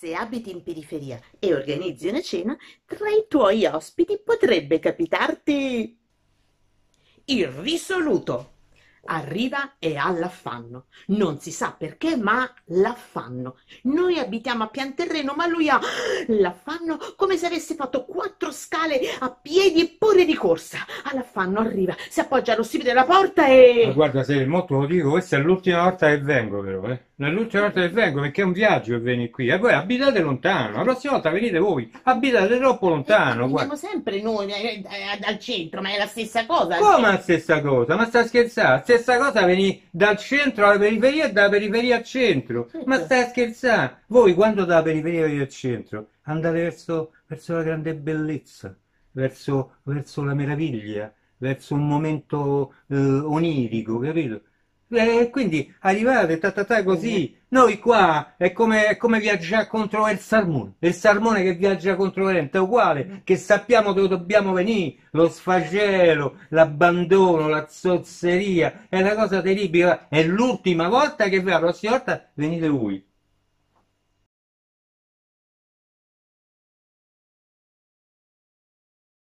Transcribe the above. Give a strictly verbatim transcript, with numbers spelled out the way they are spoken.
se abiti in periferia e organizzi una cena, tra i tuoi ospiti potrebbe capitarti irrisoluto. Arriva e ha l'affanno. Non si sa perché, ma l'affanno. Noi abitiamo a pian terreno, ma lui ha l'affanno come se avesse fatto quattro scale a piedi e pure di corsa. Ha l'affanno, arriva, si appoggia allo stipite della porta e... Ma guarda, se mo te lo dico, questa è l'ultima volta che vengo però, eh. È l'ultima volta che vengo, perché è un viaggio che vieni qui. E voi abitate lontano, la prossima volta venite voi. Abitate troppo lontano. Eh, guarda, sempre noi eh, eh, al centro, ma è la stessa cosa. Come la stessa cosa? Ma sta scherzando? Stessa cosa venire dal centro alla periferia e dalla periferia al centro. Ma stai scherzando? Voi quando dalla periferia venite al centro andate verso, verso la grande bellezza, verso, verso la meraviglia, verso un momento eh, onirico, capito? E quindi arrivate ta, ta, ta, così. Noi qua è come, è come viaggiare contro il salmone. Il salmone che viaggia contro corrente è uguale, che sappiamo dove dobbiamo venire. Lo sfagelo, l'abbandono, la zozzeria è una cosa terribile. È l'ultima volta che vi, la prossima volta venite voi.